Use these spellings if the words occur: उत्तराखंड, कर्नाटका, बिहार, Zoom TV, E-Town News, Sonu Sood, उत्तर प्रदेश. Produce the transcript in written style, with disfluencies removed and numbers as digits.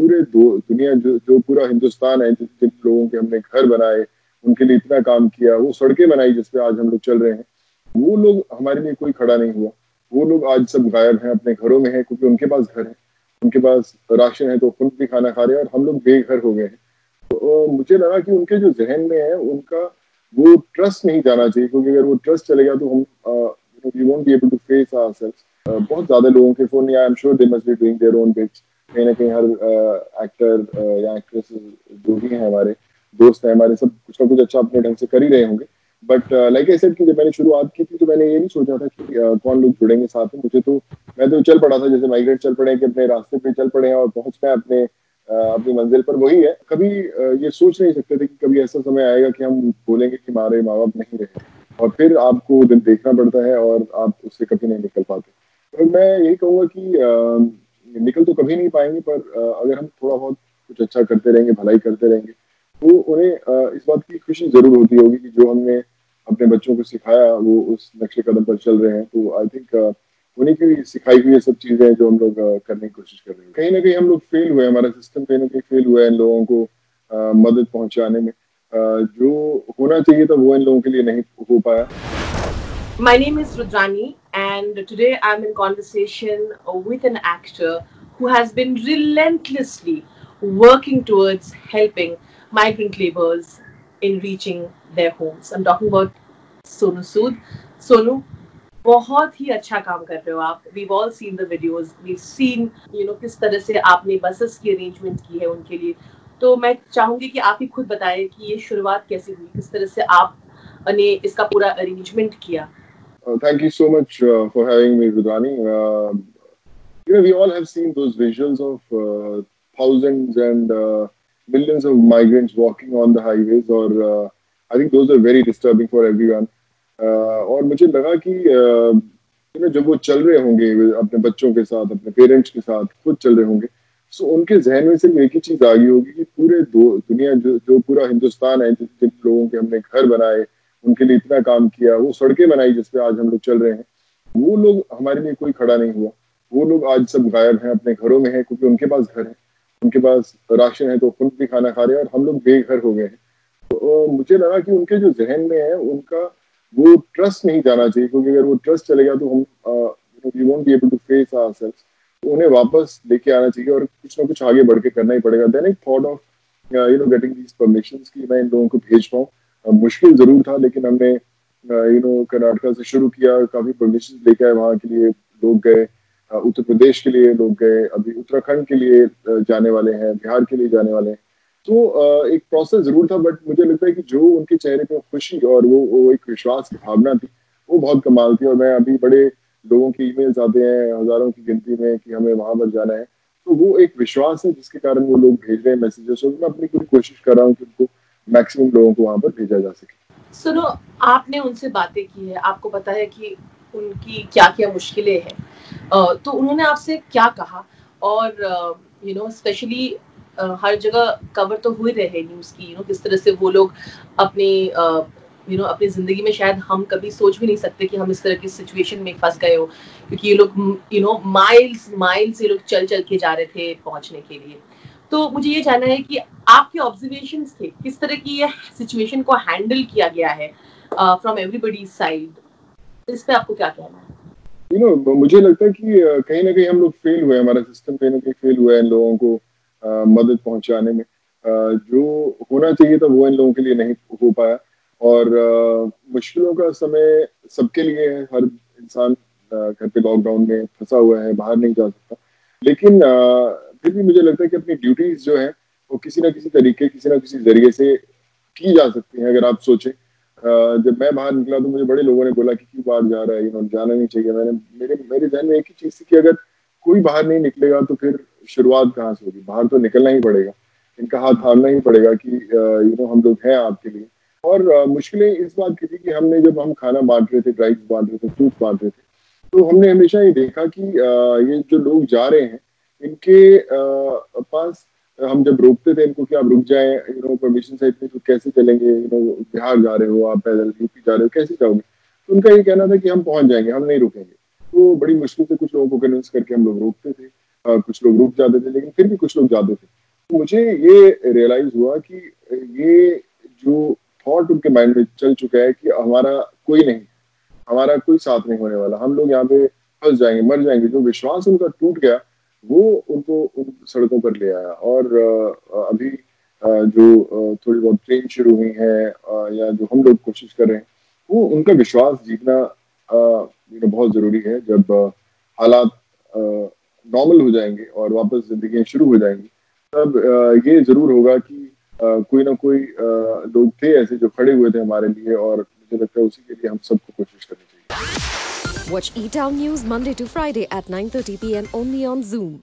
पूरे दुनिया जो पूरा हिंदुस्तान है, जिन लोगों के हमने घर बनाए, उनके लिए इतना काम किया, वो सड़कें बनाई जिसपे आज हम लोग चल रहे हैं, वो लोग हमारे लिए कोई खड़ा नहीं हुआ। वो लोग आज सब गायब हैं, अपने घरों में हैं, क्योंकि उनके पास घर है, उनके पास राशन है, तो खुद भी खाना खा रहे हैं और हम लोग बेघर हो गए हैं। तो मुझे लगा कि उनके जो जहन में है, उनका वो ट्रस्ट नहीं जाना चाहिए, क्योंकि अगर वो ट्रस्ट चलेगा तो हम बहुत ज्यादा लोगों के phone, I am sure they must be doing their own bits, कहीं ना कहीं हर एक्टर या एक्ट्रेस जो भी है हमारे दोस्त है हमारे, सब कुछ ना कुछ अच्छा अपने ढंग से कर ही रहे होंगे। बट लाइक आई सेड कि जब मैंने शुरुआत की थी तो मैंने ये नहीं सोचा था कि कौन लोग जुड़ेंगे साथ में। मुझे तो मैं तो चल पड़ा था जैसे माइग्रेट चल पड़े, कि अपने रास्ते पे चल पड़े और पहुंचना है अपनी मंजिल पर, वही है। कभी ये सोच नहीं सकते थे कि कभी ऐसा समय आएगा कि हम बोलेंगे कि हमारे माँ बाप नहीं रहे, और फिर आपको दिन देखना पड़ता है और आप उससे कभी नहीं निकल पाते। तो मैं यही कहूँगा कि निकल तो कभी नहीं पाएंगे, पर अगर हम थोड़ा बहुत कुछ अच्छा करते रहेंगे, भलाई करते रहेंगे, तो उन्हें इस बात की खुशी जरूर होती होगी कि जो हमने अपने बच्चों को सिखाया वो उस नक्शे कदम पर चल रहे हैं। तो आई थिंक उन्हीं की सिखाई हुई ये सब चीजें हैं जो हम लोग करने की कोशिश कर रहे हैं। कहीं ना कहीं हम लोग फेल हुए, हमारा सिस्टम कहीं ना कहीं फेल हुआ है इन लोगों को मदद पहुंचाने में। जो होना चाहिए था वो इन लोगों के लिए नहीं हो पाया। My name is Rujani and today I'm in conversation with an actor who has been relentlessly working towards helping migrant laborers in reaching their homes. I'm talking about Sonu Sood. Sonu, बहुत ही अच्छा काम कर रहे हो आप। We've all seen the videos, we've seen किस तरह से आपने बसेस की अरेंजमेंट की है उनके लिए। तो मैं चाहूंगी कि आप ही खुद बताएं कि ये शुरुआत कैसे हुई, किस तरह से आपने इसका पूरा अरेंजमेंट किया। Thank you so much for having me, Rudani. We all have seen those visuals of thousands and millions of migrants walking on the highways, or I think those are very disturbing for everyone. और मुझे लगा कि जब वो चल रहे होंगे अपने बच्चों के साथ, अपने पेरेंट्स के साथ, खुद चल रहे होंगे, सो उनके जहन में सिर्फ एक ही चीज आ गई होगी कि पूरे दुनिया जो पूरा हिंदुस्तान है, जिन लोगों के हमने घर बनाए, उनके लिए इतना काम किया, वो सड़कें बनाई जिसपे आज हम लोग चल रहे हैं, वो लोग हमारे लिए कोई खड़ा नहीं हुआ। वो लोग आज सब गायब हैं, अपने घरों में हैं, क्योंकि उनके पास घर है, उनके पास राशन है, तो खुद भी खाना खा रहे हैं और हम लोग बेघर हो गए हैं। तो मुझे लगा कि उनके जो जहन में है, उनका वो ट्रस्ट नहीं जाना चाहिए, क्योंकि अगर वो ट्रस्ट चलेगा तो हम we won't be able to face ourselves. तो उन्हें वापस लेके आना चाहिए और कुछ ना कुछ आगे बढ़ के करना ही पड़ेगा। Then I thought of getting these permissions कि मैं इन लोगों को भेज पाऊँ। मुश्किल जरूर था, लेकिन हमने कर्नाटका से शुरू किया, काफी परमिशन लेके आए, वहाँ के लिए लोग गए, उत्तर प्रदेश के लिए लोग गए, अभी उत्तराखंड के लिए जाने वाले हैं, बिहार के लिए जाने वाले हैं। तो एक प्रोसेस जरूर था, बट मुझे लगता है कि जो उनके चेहरे पे खुशी और वो एक विश्वास की भावना थी, वो बहुत कमाल थी। और मैं अभी बड़े लोगों की ईमेल्स आते हैं हजारों की गिनती में कि हमें वहां पर जाना है, तो वो एक विश्वास है जिसके कारण वो लोग भेज रहे हैं मैसेजेस। और मैं अपनी पूरी कोशिश कर रहा हूँ कि उनको मैक्सिमम लोगों को वहां पर भेजा जा सके। सुनो, आपने उनसे बातें की है, आपको पता है कि उनकी क्या क्या मुश्किलें हैं, तो उन्होंने आपसे क्या कहा? और स्पेशली हर जगह कवर तो हुई रहे न्यूज़ की, किस तरह से वो लोग अपने अपनी ज़िंदगी में शायद हम कभी सोच भी नहीं सकते कि हम इस तरह की सिचुएशन में फंस गए हो, क्योंकि ये लोग माइल्स ये लोग चल के जा रहे थे पहुंचने के लिए। तो मुझे ये जानना है कि आपके ऑब्जर्वेशंस थे, किस तरह की ये सिचुएशन को हैंडल किया गया है फ्रॉम एवरीबडी साइड, इस पर आपको क्या कहना है? मुझे लगता है कि कहीं ना कहीं हम लोग फेल हुए, हमारा सिस्टम कहीं ना कहीं फेल हुआ है इन लोगों को मदद पहुंचाने में। जो होना चाहिए था वो इन लोगों के लिए नहीं हो पाया। और मुश्किलों का समय सबके लिए है, हर इंसान घर पे लॉकडाउन में फंसा हुआ है, बाहर नहीं जा सकता, लेकिन फिर भी मुझे लगता है कि अपनी ड्यूटीज जो है वो किसी ना किसी तरीके, किसी ना किसी जरिए से की जा सकती है। अगर आप सोचें, जब मैं बाहर निकला तो मुझे बड़े लोगों ने बोला कि क्यों बाहर जा रहा है, जाना नहीं चाहिए। मेरे जहन में एक ही चीज थी कि अगर कोई बाहर नहीं निकलेगा तो फिर शुरुआत कहाँ से होगी, बाहर तो निकलना ही पड़ेगा, इनका हाथ थामना ही पड़ेगा कि हम लोग हैं आपके लिए। और मुश्किलें इस बात की थी कि हमने जब हम खाना बांट रहे थे, ड्राइव्स बांट रहे थे, फ्रूट बांट रहे थे, तो हमने हमेशा ये देखा कि ये जो लोग जा रहे हैं इनके पास हम जब रोकते थे इनको कि आप रुक जाए, परमिशन से इतनी तो कैसे चलेंगे, बिहार जा रहे हो आप पैदल, यूपी जा रहे हो, कैसे जाओगे? तो उनका ये कहना था कि हम पहुंच जाएंगे, हम नहीं रुकेंगे। तो बड़ी मुश्किल से कुछ लोगों को कन्विंस करके हम लोग रोकते थे। कुछ लोग रुक जाते थे, लेकिन फिर भी कुछ लोग जाते थे। तो मुझे ये रियलाइज हुआ कि ये जो थॉट उनके माइंड में चल चुका है कि हमारा कोई नहीं, हमारा कोई साथ नहीं होने वाला, हम लोग यहाँ पे फंस जाएंगे, मर जाएंगे, जो विश्वास उनका टूट गया वो उनको उन सड़कों पर ले आया। और अभी जो थोड़ी बहुत ट्रेन शुरू हुई है या जो हम लोग कोशिश कर रहे हैं, वो उनका विश्वास जीतना बहुत जरूरी है। जब हालात नॉर्मल हो जाएंगे और वापस जिंदगी शुरू हो जाएंगी, तब ये जरूर होगा कि कोई ना कोई लोग थे ऐसे जो खड़े हुए थे हमारे लिए, और मुझे लगता है उसी के लिए हम सबको कोशिश करनी चाहिए। Watch E-Town News Monday to Friday at 9:30 p.m. only on Zoom.